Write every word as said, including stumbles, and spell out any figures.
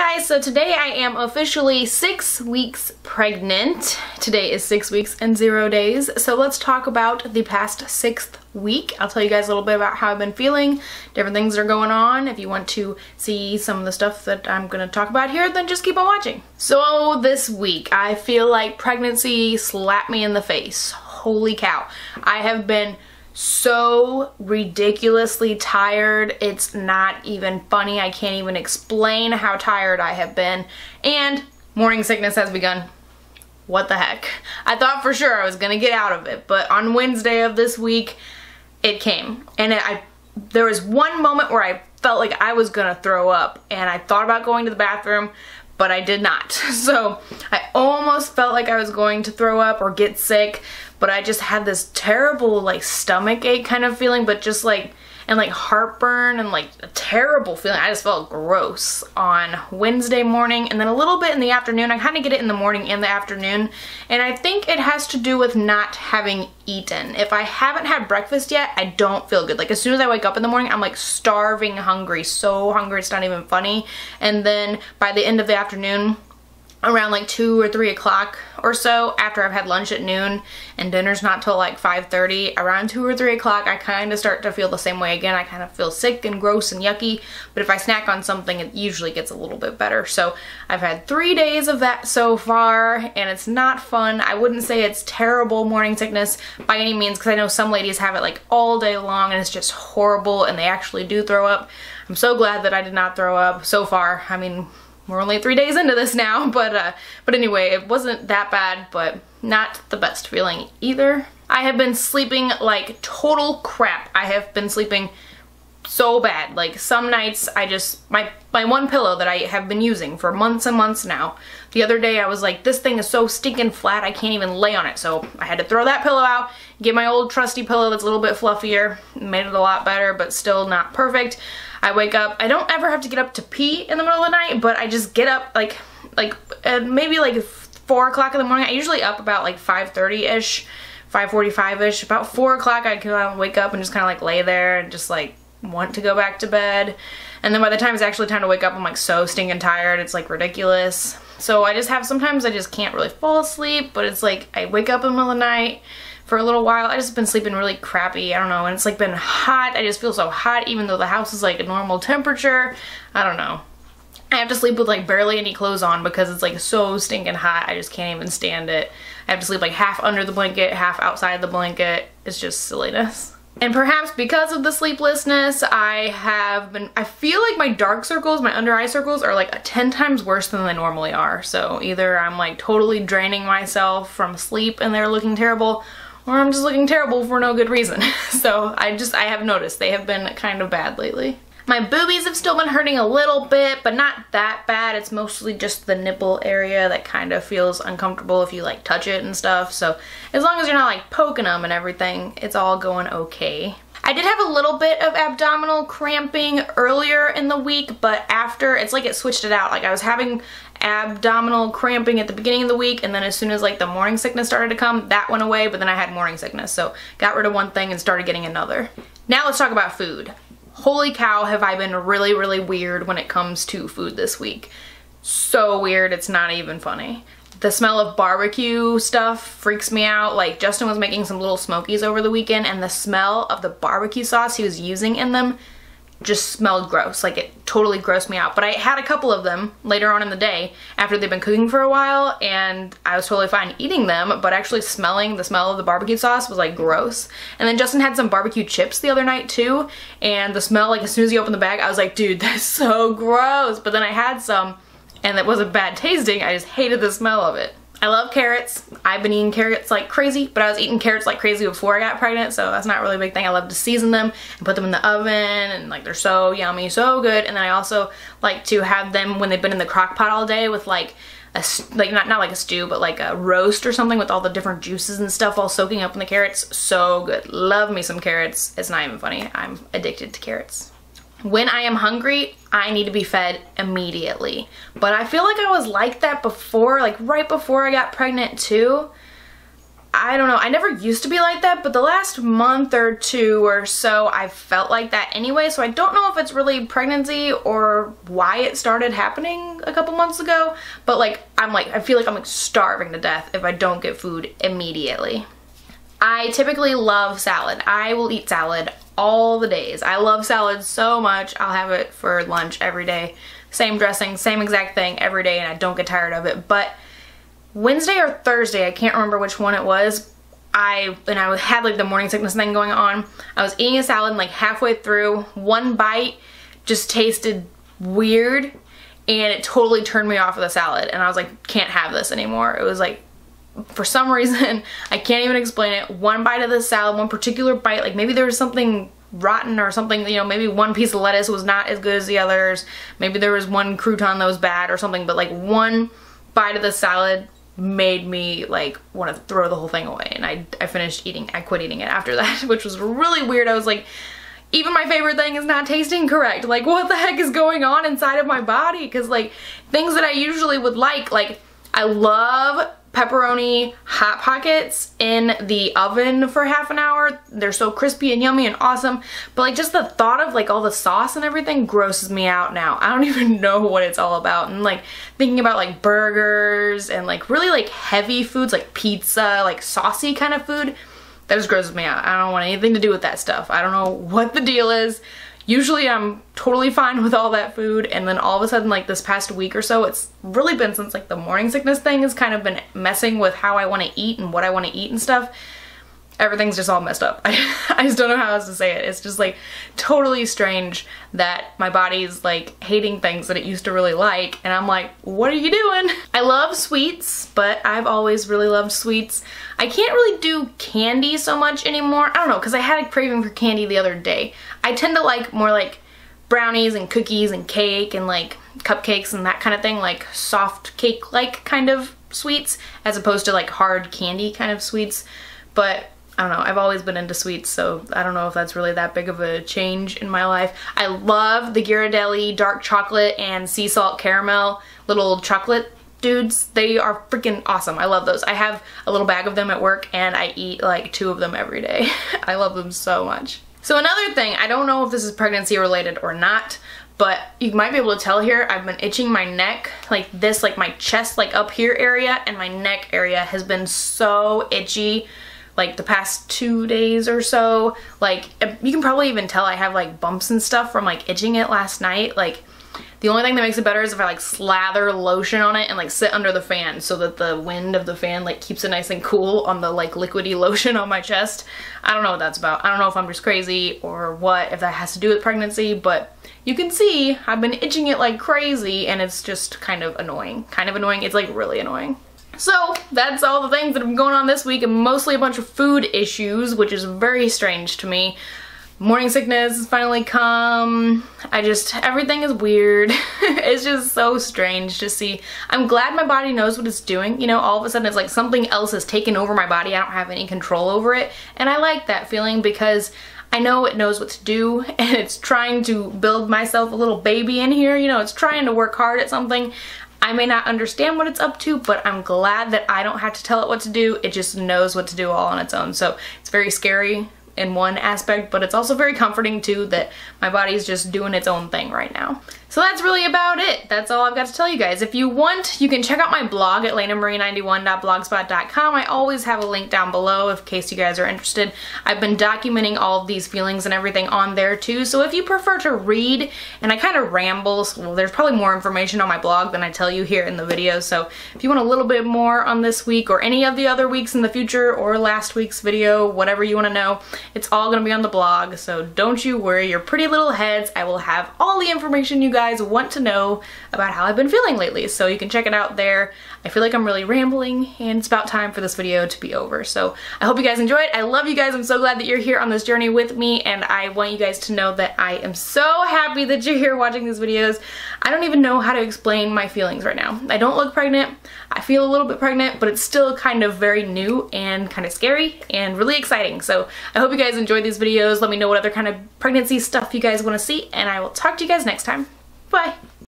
guys, so today I am officially six weeks pregnant. Today is six weeks and zero days. So let's talk about the past sixth week. I'll tell you guys a little bit about how I've been feeling, different things that are going on. If you want to see some of the stuff that I'm going to talk about here, then just keep on watching. So this week, I feel like pregnancy slapped me in the face. Holy cow. I have been so ridiculously tired. It's not even funny. I can't even explain how tired I have been. And morning sickness has begun. What the heck? I thought for sure I was gonna get out of it, but on Wednesday of this week, it came. And it, I there was one moment where I felt like I was gonna throw up, and I thought about going to the bathroom, but I did not. So I almost felt like I was going to throw up or get sick, but I just had this terrible like stomach ache kind of feeling, but just like, and like heartburn and like a terrible feeling. I just felt gross on Wednesday morning, and then a little bit in the afternoon. I kind of get it in the morning and the afternoon, and I think it has to do with not having eaten. If I haven't had breakfast yet, I don't feel good. Like as soon as I wake up in the morning, I'm like starving hungry, so hungry it's not even funny. And then by the end of the afternoon, around like two or three o'clock or so, after I've had lunch at noon and dinner's not till like five thirty, around two or three o'clock I kind of start to feel the same way again. I kind of feel sick and gross and yucky, but if I snack on something it usually gets a little bit better. So I've had three days of that so far, and it's not fun. I wouldn't say it's terrible morning sickness by any means, because I know some ladies have it like all day long and it's just horrible and they actually do throw up. I'm so glad that I did not throw up so far. I mean, we're only three days into this now, but uh, but anyway, it wasn't that bad, but not the best feeling either. I have been sleeping like total crap. I have been sleeping so bad. Like some nights I just, my, my one pillow that I have been using for months and months now, the other day I was like, this thing is so stinking flat I can't even lay on it. So I had to throw that pillow out, get my old trusty pillow that's a little bit fluffier, made it a lot better, but still not perfect. I wake up, I don't ever have to get up to pee in the middle of the night, but I just get up like, like uh, maybe like four o'clock in the morning. I usually up about like five thirty-ish, five forty-five-ish. About four o'clock I can wake up and just kind of like lay there and just like want to go back to bed. And then by the time it's actually time to wake up, I'm like so stinking tired. It's like ridiculous. So I just have, sometimes I just can't really fall asleep, but it's like I wake up in the middle of the night for a little while. I just been sleeping really crappy. I don't know. And it's like been hot. I just feel so hot even though the house is like a normal temperature. I don't know. I have to sleep with like barely any clothes on because it's like so stinking hot. I just can't even stand it. I have to sleep like half under the blanket, half outside the blanket. It's just silliness. And perhaps because of the sleeplessness, I have been, I feel like my dark circles, my under eye circles are like ten times worse than they normally are. So either I'm like totally draining myself from sleep and they're looking terrible, or I'm just looking terrible for no good reason. So I just, I have noticed they have been kind of bad lately. My boobies have still been hurting a little bit, but not that bad. It's mostly just the nipple area that kind of feels uncomfortable if you like touch it and stuff. So as long as you're not like poking them and everything, it's all going okay. I did have a little bit of abdominal cramping earlier in the week, but after, it's like it switched it out. Like I was having abdominal cramping at the beginning of the week, and then as soon as like the morning sickness started to come, that went away, but then I had morning sickness. So got rid of one thing and started getting another. Now let's talk about food. Holy cow, have I been really, really weird when it comes to food this week. So weird, it's not even funny. The smell of barbecue stuff freaks me out. Like Justin was making some little smokies over the weekend, and the smell of the barbecue sauce he was using in them just smelled gross. Like it totally grossed me out. But I had a couple of them later on in the day after they've been cooking for a while, and I was totally fine eating them, but actually smelling the smell of the barbecue sauce was like gross. And then Justin had some barbecue chips the other night too, and the smell, like as soon as he opened the bag, I was like, dude, that's so gross. But then I had some, and it wasn't bad tasting, I just hated the smell of it. I love carrots. I've been eating carrots like crazy, but I was eating carrots like crazy before I got pregnant, so that's not really a big thing. I love to season them and put them in the oven, and like they're so yummy, so good. And then I also like to have them when they've been in the crock pot all day with like a, like not, not like a stew, but like a roast or something with all the different juices and stuff all soaking up in the carrots. So good. Love me some carrots. It's not even funny. I'm addicted to carrots. When I am hungry, I need to be fed immediately. But I feel like I was like that before, like right before I got pregnant too. I don't know, I never used to be like that, but the last month or two or so I felt like that anyway, so I don't know if it's really pregnancy or why it started happening a couple months ago, but like I'm like I feel like I'm like starving to death if I don't get food immediately. I typically love salad. I will eat salad all the days. I love salad so much. I'll have it for lunch every day. Same dressing, same exact thing every day, and I don't get tired of it. But Wednesday or Thursday, I can't remember which one it was, I and I had like the morning sickness thing going on. I was eating a salad and like halfway through, one bite just tasted weird and it totally turned me off of the salad, and I was like, can't have this anymore. It was like, for some reason, I can't even explain it. One bite of the salad, one particular bite, like maybe there was something rotten or something, you know, maybe one piece of lettuce was not as good as the others, maybe there was one crouton that was bad or something, but like one bite of the salad made me like want to throw the whole thing away, and I, I finished eating, I quit eating it after that, which was really weird. I was like, even my favorite thing is not tasting correct. Like, what the heck is going on inside of my body? Because like things that I usually would like, like I love pepperoni hot pockets in the oven for half an hour. They're so crispy and yummy and awesome, but like just the thought of like all the sauce and everything grosses me out now. I don't even know what it's all about. And like thinking about like burgers and like really like heavy foods like pizza, like saucy kind of food, that just grosses me out. I don't want anything to do with that stuff. I don't know what the deal is. Usually I'm totally fine with all that food, and then all of a sudden like this past week or so, it's really been since like the morning sickness thing has kind of been messing with how I want to eat and what I want to eat and stuff. Everything's just all messed up. I, I just don't know how else to say it. It's just like totally strange that my body's like hating things that it used to really like, and I'm like, what are you doing? I love sweets, but I've always really loved sweets. I can't really do candy so much anymore. I don't know, because I had a craving for candy the other day. I tend to like more like brownies and cookies and cake and like cupcakes and that kind of thing, like soft cake-like kind of sweets as opposed to like hard candy kind of sweets. But I don't know, I've always been into sweets, so I don't know if that's really that big of a change in my life. I love the Ghirardelli dark chocolate and sea salt caramel little chocolate dudes. They are freaking awesome. I love those. I have a little bag of them at work and I eat like two of them every day. I love them so much. So another thing, I don't know if this is pregnancy related or not, but you might be able to tell here, I've been itching my neck like this, like my chest, like up here area, and my neck area has been so itchy like the past two days or so. Like you can probably even tell I have like bumps and stuff from like itching it last night. Like the only thing that makes it better is if I like slather lotion on it and like sit under the fan so that the wind of the fan like keeps it nice and cool on the like liquidy lotion on my chest. I don't know what that's about. I don't know if I'm just crazy or what, if that has to do with pregnancy, but you can see I've been itching it like crazy, and it's just kind of annoying. Kind of annoying. It's like really annoying. So that's all the things that have been going on this week, and mostly a bunch of food issues, which is very strange to me. Morning sickness has finally come. I just, everything is weird. It's just so strange to see. I'm glad my body knows what it's doing. You know, all of a sudden it's like something else has taken over my body. I don't have any control over it. And I like that feeling because I know it knows what to do, and it's trying to build myself a little baby in here. You know, it's trying to work hard at something. I may not understand what it's up to, but I'm glad that I don't have to tell it what to do. It just knows what to do all on its own. So it's very scary in one aspect, but it's also very comforting too that my body's just doing its own thing right now. So that's really about it. That's all I've got to tell you guys. If you want, you can check out my blog at lanamarie ninety-one dot blogspot dot com. I always have a link down below in case you guys are interested. I've been documenting all of these feelings and everything on there too, so if you prefer to read, and I kind of ramble, so well, there's probably more information on my blog than I tell you here in the video, so if you want a little bit more on this week or any of the other weeks in the future or last week's video, whatever you want to know, it's all going to be on the blog, so don't you worry your pretty little heads. I will have all the information you guys guys want to know about how I've been feeling lately, so you can check it out there. I feel like I'm really rambling, and it's about time for this video to be over, so I hope you guys enjoy it. I love you guys. I'm so glad that you're here on this journey with me, and I want you guys to know that I am so happy that you're here watching these videos. I don't even know how to explain my feelings right now. I don't look pregnant. I feel a little bit pregnant, but it's still kind of very new and kind of scary and really exciting, so I hope you guys enjoyed these videos. Let me know what other kind of pregnancy stuff you guys want to see, and I will talk to you guys next time. Bye.